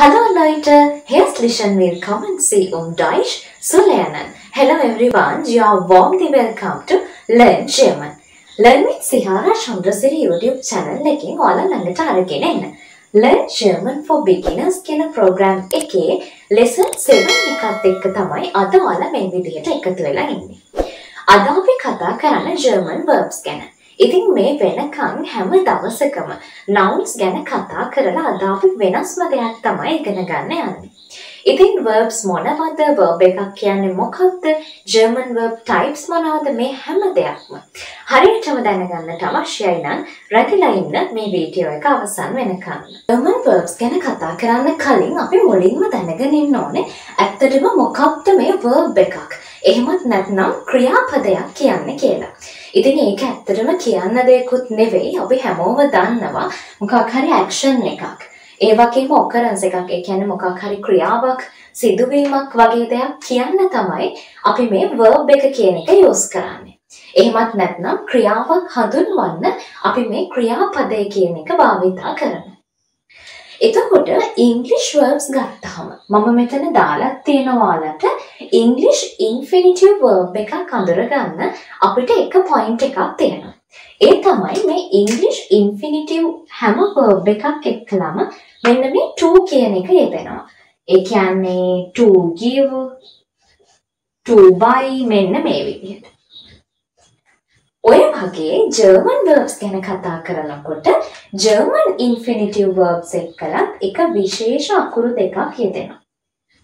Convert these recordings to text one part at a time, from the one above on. Hello Loiter, here's Lishan. Welcome and say Daish Sulayanan. Hello everyone, you are warmly welcome to Learn German. Learn with Sihara Chandrasiri YouTube channel එකෙන් ඔයාලා ළඟට අරගෙන එන්න. Learn German for Beginners කියන program එකේ lesson 7 එකත් එක්ක තමයි අද ඔයාලා මේ විදිහට එකතු වෙලා ඉන්නේ. අද අපි කතා කරන German verbs ගැන. ඉතින් මේ වෙනකන් හැම දවසකම nouns ගැන කතා කරලා අද අපි වෙනස්ම දෙයක් තමයි ඉගෙන ගන්න යන්නේ. ඉතින් verbs මොනවද? verb එකක් කියන්නේ මොකක්ද? German verb types මොනවද? මේ හැම දෙයක්ම හරියටම දැනගන්න අවශ්‍යයි නම් රැඳිලා ඉන්න මේ වීඩියෝ එක අවසන් වෙනකන්. German verbs ගැන කතා කරන්න කලින් අපි මුලින්ම දැනගෙන ඉන්න ඕනේ ඇත්තටම මොකක්ද මේ verb එකක්. එහෙමත් නැත්නම් ක්‍රියාපදයක් කියන්නේ කියලා. ඉතින් ඒක ඇත්තටම කියන්න දෙයක්වත් නෙවෙයි. අපි හැමෝම දන්නවා මොකක් හරි action එකක්. ඒ වගේම occurrence එකක්. ඒ කියන්නේ මොකක් හරි ක්‍රියාවක්, සිදුවීමක් වගේ දෙයක් කියන්න තමයි අපි මේ verb එක කියන එක use කරන්නේ. එහෙමත් නැත්නම් ක්‍රියාවක් හඳුන්වන්න අපි මේ ක්‍රියාපදය කියන එක භාවිතා කරනවා. එතකොට English verbs ගත්තාම මම මෙතන දාලා තියෙනවාලට English infinitive verb එකක් අඳුරගන්න අපිට එක point එකක් තියෙනවා. ඒ තමයි මේ English infinitive හැම verb එකක් එක්කලම මෙන්න මේ to කියන එක යෙදෙනවා. ඒ කියන්නේ to give, to buy මෙන්න මේ විදිහට. ඔය වගේ German verbs ගැන කතා කරනකොට German infinitive verbs එක්කලත් එක විශේෂ අකුරු දෙකක් යෙදෙනවා.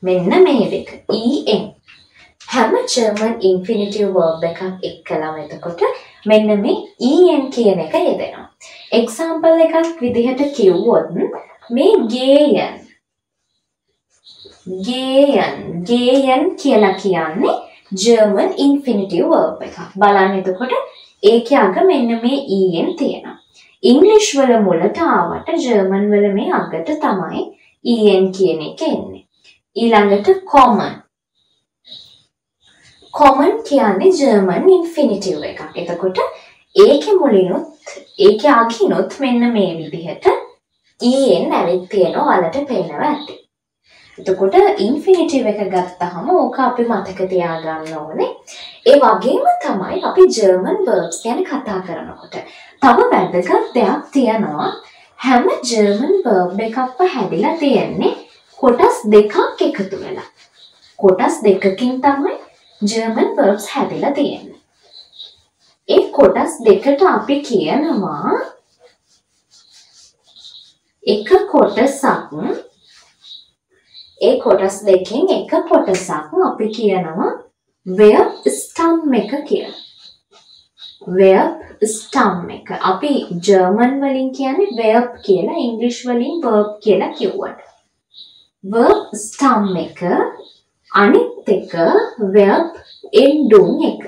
මෙන්න මේ දෙක en. හැම German infinitive verb එකක් එක්කලම එතකොට මෙන්න මේ en කියන එක යෙදෙනවා. Example එකක් විදිහට කිව්වොත් මේ gehen. Gehen. Gehen කියලා කියන්නේ German infinitive verb එකක්. බලන්න එතකොට ඒකේ අග මෙන්න මේ en තියෙනවා. ඉංග්‍රීසි වල මුලට ආවට ජර්මන් වල මේ අගට තමයි en කියන එක එන්නේ. ඊළඟට common. common කියන්නේ ජර්මන් infinitive එකක්. එතකොට ඒකේ මුලිනුත් ඒකේ අගිනුත් මෙන්න මේ විදිහට en ඇවිත් තියෙනවා. ඔයාලට පේනවා ඇති. එතකොට infinitive එක ගත්තාම ඕක අපි මතක තියාගන්න ඕනේ. ඒ වගේම තමයි අපි German verbs ගැන කතා කරනකොට තව වැදගත් දෙයක් තියෙනවා. හැම German verb එකක්ම හැදිලා තියෙන්නේ කොටස් දෙකක් එකතු වෙලා. කොටස් දෙකකින් තමයි German verbs හැදිලා තියෙන්නේ. ඒ කොටස් දෙකට අපි කියනවා එක කොටසක්. ඒ කොටස් දෙකෙන් එක කොටසක් අපි කියනවා verb stem එක කියලා. verb stem එක අපි German වලින් කියන්නේ verb කියලා, English වලින් verb කියලා කියුවට. verb stem එක අනිත් එක verb ending එක.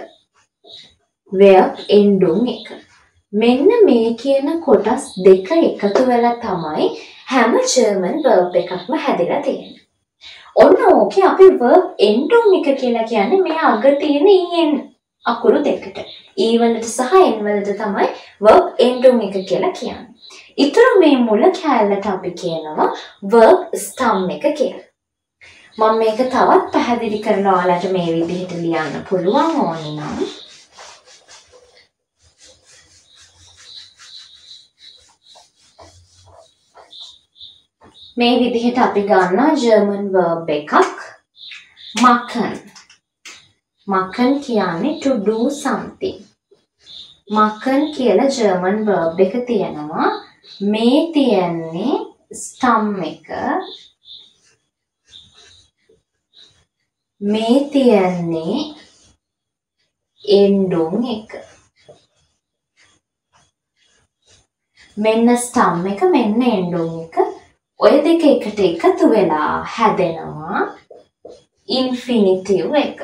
verb ending එක. මෙන්න මේ කියන කොටස් දෙක එකතු වෙලා තමයි හැම German verb එකක්ම හැදලා තියෙන්නේ. ඔන්න ඕකේ අපි verb ending එක කියලා කියන්නේ මේ අග තියෙන en අකුරු දෙකට. e වලට සහ n වලට තමයි verb ending එක කියලා කියන්නේ. ඊටු මේ මුල කැලලට අපි කියනවා verb stem එක කියලා. මම මේක තවත් පැහැදිලි කරලා ඔයාලට මේ විදිහට ලියන්න පුළුවන් ඕනේ නම් මේ විදිහට අපි ගන්නවා German verb එකක් machen. machen කියන්නේ to do something. machen කියලා German verb එක තියෙනවා. මේ තියන්නේ stem එක. මේ තියන්නේ ending එක. මෙන්න stem එක මෙන්න ending එක. ඔය දෙක එකට එකතු වෙලා හැදෙනවා infinitive එක.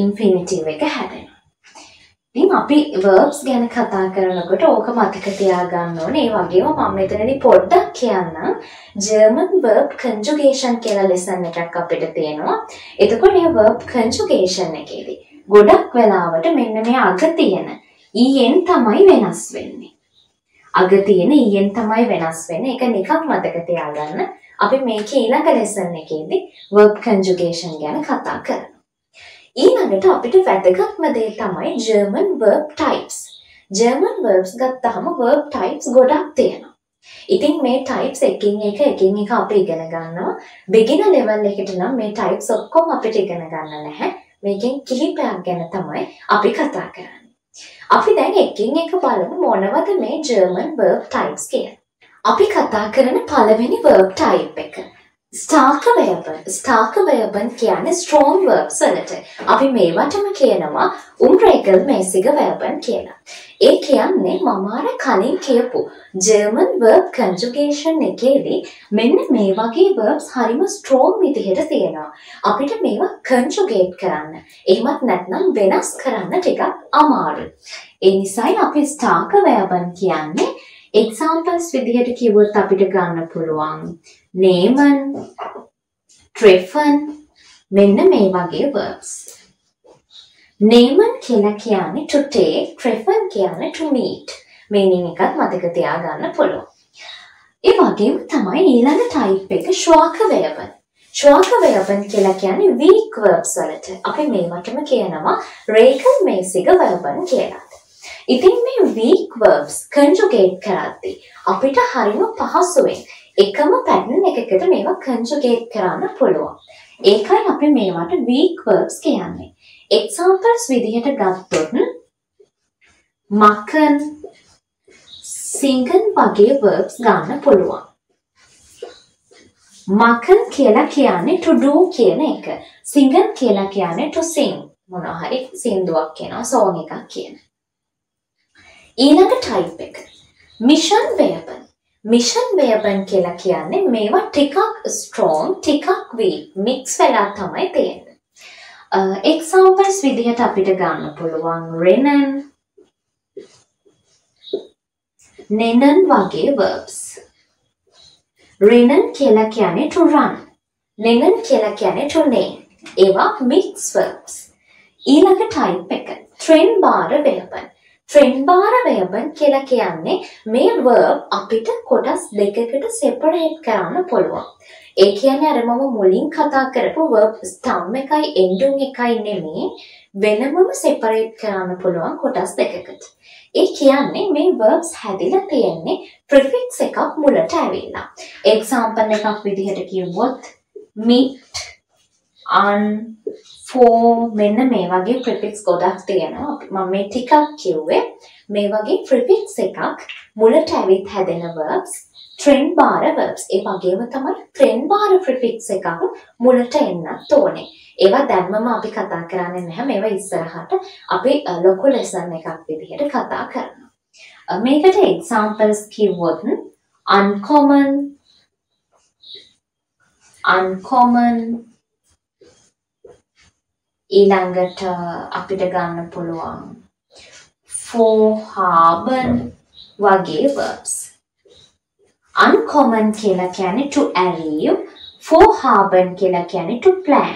infinitive එක හැදෙනවා. ඉතින් අපි verbs ගැන කතා කරනකොට ඕක මතක තියාගන්න ඕනේ. ඒ වගේම මම මෙතනදී පොඩ්ඩක් කියන්නම් German verb conjugation කියලා lesson එකක් අපිට තියෙනවා. එතකොට මේ verb conjugation එකේදී ගොඩක් වෙලාවට මෙන්න මේ අග තියෙන en තමයි වෙනස් වෙන්නේ. අගතියෙන ඊයෙන් තමයි වෙනස් වෙන්නේ. ඒක නිකන් මතක තියාගන්න. අපි මේකේ ඊළඟ ලෙසන් එකේදී verb conjugation ගැන කතා කරනවා. ඊළඟට අපිට වැදගත්ම දේ තමයි German verb types. German verbs ගත්තාම verb types ගොඩක් තියෙනවා. ඉතින් මේ types එකකින් එක අපි ඉගෙන ගන්නවා. beginner level එකට නම් මේ types ඔක්කොම අපිට ඉගෙන ගන්න නැහැ. මේකෙන් කිහිපයක් ගැන තමයි අපි කතා කරන්නේ. අපි දැන් එකකින් එක බලමු මොනවද මේ German verb types කියලා. අපි කතා කරන පළවෙනි verb type එක stark verben. Stark verben කියන්නේ strong verbs වලට. අපි මේවටම කියනවා unregelmäßige verben කියලා. ඒ කියන්නේ මම අර කලින් කියපු German verb conjugation එකේදී මෙන්න මේ වගේ verbs හරිම strong විදිහට තියෙනවා. අපිට මේවා conjugate කරන්න. එහෙමත් නැත්නම් වෙනස් කරන්න ටිකක් අමාරුයි. ඒ නිසායි අපි stark verben කියන්නේ examples විදිහට කිව්වොත් අපිට ගන්න පුළුවන් nehmen, treffen මෙන්න මේ වගේ verbs. Nehmen කියලා කියන්නේ to take, treffen කියන්නේ to meet. මේනින් එකත් මතක තියාගන්න පුළුවන්. ඒ වගේම තමයි ඊළඟ type එක schwach verben. Schwach verben කියලා කියන්නේ weak verbs වලට. අපි මේවටම කියනවා regelmäßige verben කියලා. ඉතින් මේ weak verbs conjugate කරද්දී අපිට හරිම පහසුවෙන් එකම pattern එකකට මේවා conjugate කරන්න පුළුවන්. ඒකයි අපි මේවට weak verbs කියන්නේ. Examples විදිහට ගත්තොත් මකන් singen වගේ verbs ගන්න පුළුවන්. මකන් කියලා කියන්නේ to do කියන එක. Singen කියලා කියන්නේ to sing. මොනවා හරි සින්දුවක් කියනවා song එකක් කියන. ඊළඟ type එක mission verb. Mission verb කියලා කියන්නේ මේවා ටිකක් strong ටිකක් weak mix වෙලා තමයි තියෙන්නේ. Examples විදිහට අපිට ගන්න පුළුවන් rennen, nennen වගේ verbs. Rennen කියලා කියන්නේ to run. Nennen කියලා කියන්නේ to neigh. ඒවා mix verbs. ඊළඟ type එක trennbare verben. Trennbare verben කියලා කියන්නේ මේ verb අපිට කොටස් දෙකකට separate කරන්න පුළුවන්. ඒ කියන්නේ අර මම මුලින් කතා කරපු verb stem එකයි ending එකයි නෙමෙයි වෙනමම separate කරන්න පුළුවන් කොටස් දෙකකට. ඒ කියන්නේ මේ verbs හැදිලා තියෙන්නේ prefix එකක් මුලට ඇවිල්ලා. example එකක් විදිහට කියවුවොත් meet, on, for මෙන්න මේ වගේ prefix ගොඩක් තියෙනවා. මම මේ ටිකක් කියුවේ මේ වගේ prefix එකක් මුලට ඇවිත් හැදෙන verbs trennbare verbs. ඒ වගේම තමයි trennbare prefix එකක් මුලට එන්නත් ඕනේ. ඒවා දැන්මම අපි කතා කරන්නේ නැහැ. මේවා ඉස්සරහට අපි ලොකු lesson එකක් විදිහට කතා කරනවා. මේකට examples කිව්වොත් uncommon, uncommon ඊළඟට අපිට ගන්න පුළුවන් vorhaben වගේ verbs. Uncommon කියලා කියන්නේ to arrive, vorhaben කියලා කියන්නේ to plan.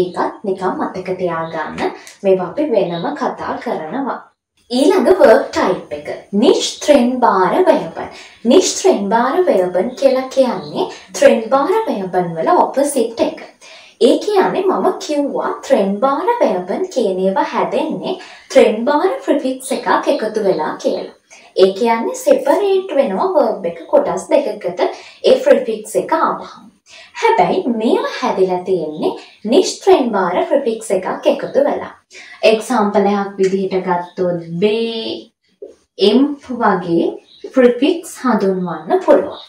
ඒකත් නිකම් මතක තියාගන්න. මේවා අපි වෙනම කතා කරනවා. ඊළඟ verb type එක nichtrennbare verben. Nichtrennbare verben කියලා කියන්නේ trennbare verben වල opposite එක. ඒ කියන්නේ මම කිව්වා trennbare verben කියන ඒවා හැදෙන්නේ trennbare prefix එකක් එකතු වෙලා කියලා. ඒ කියන්නේ separate වෙනවා verb එක කොටස් දෙකකට ඒ prefix එක ආවහම. හැබැයි මේවා හැදිලා තියෙන්නේ nichtrennbare prefix එකක් එකතු වෙලා. example එකක් විදිහට ගත්තොත් be, imp වගේ prefix හඳුන්වන්න පුළුවන්.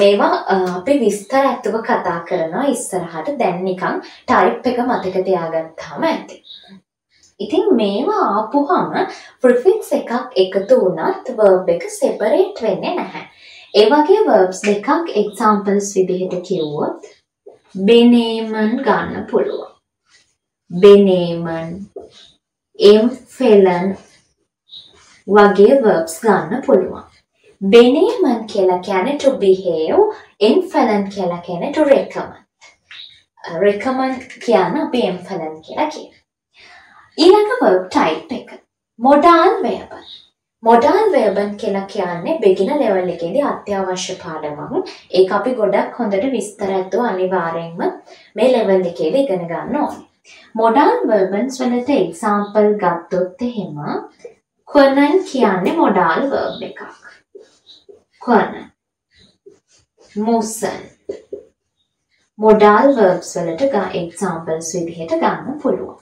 මේවා අපි විස්තරාත්මකව කතා කරනවා ඉස්සරහට. දැන් නිකන් type එක මතක තියාගත්තාම ඇති. ඉතින් මේවා ආපුහම prefix එකක් එකතු වුණත් verb එක separate වෙන්නේ නැහැ. ඒ වගේ verbs දෙකක් examples විදිහට කිව්වොත් benehmen ගන්න පුළුවන්. benehmen, empfehlen වගේ verbs ගන්න පුළුවන්. benehmen කියලා කියන්නේ to behave, empfehlen කියලා කියන්නේ to recommend. recommend කියන අපි empfehlen කියලා කියනවා. ඊළඟ verb type එක modal verb. මොඩල් වෙබන් කියලා කියන්නේ බිග්ිනර් ලෙවල් එකේදී අත්‍යවශ්‍ය පාඩමක්. ඒක අපි ගොඩක් හොඳට විස්තරයක්ව අනිවාර්යෙන්ම මේ ලෙවල් එකේදී ඉගෙන ගන්න ඕනේ. මොඩල් verbs වලට example ගත්තොත් එහෙම quern කියන්නේ මොඩල් verb එකක්. quern motion මොඩල් verbs වලට examples විදිහට ගන්න පුළුවන්.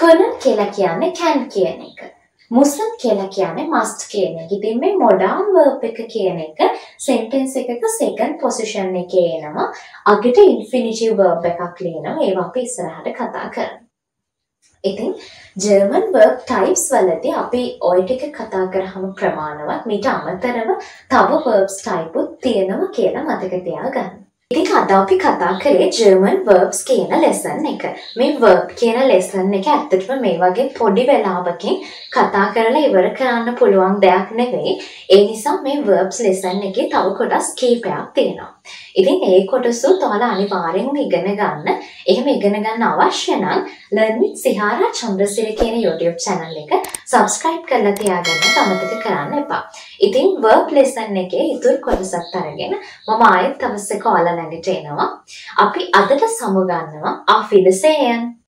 quern කියලා කියන්නේ can කියන එක. මුසන් කියලා කියන්නේ must කියන එක. ඉතින් මේ මොඩල් verb එක කියන එක sentence එකක second position එකේ එනවා. අගට infinitive verb එකක් ලියනවා. ඒවා අපි ඉස්සරහට කතා කරමු. ඉතින් German verb types වලදී අපි ওই ටික කතා කරාම ප්‍රමාණවත් මීට අමතරව තව verbs type උත් තියෙනවා කියලා මතක තියාගන්න. ඉතින් අද අපි කතා කරේ German verbs කියන lesson එක. මේ verb කියන lesson එක ඇත්තටම මේ වගේ පොඩි වෙලාවකින් කතා කරලා ඉවර කරන්න පුළුවන් දෙයක් නෙවෙයි. ඒ නිසා මේ verbs lesson එකේ තව කොටස් කීපයක් තියෙනවා. ඉතින් ඒ කොටස් ඔයාලා අනිවාර්යෙන්ම ඉගෙන ගන්න. එහෙම ඉගෙන ගන්න අවශ්‍ය නම් Learn with Sihara Chandrasiri කියන YouTube channel එක subscribe කරලා තියාගන්න අමතක කරන්න එපා. ඉතින් verb lesson එකේ ඉතුරු කොටසත් අරගෙන මම ආයෙත් අවශ්‍ය කාලෙ නැගිටිනවා. අපි අදට සමුගන්නවා. Auf Wiedersehen.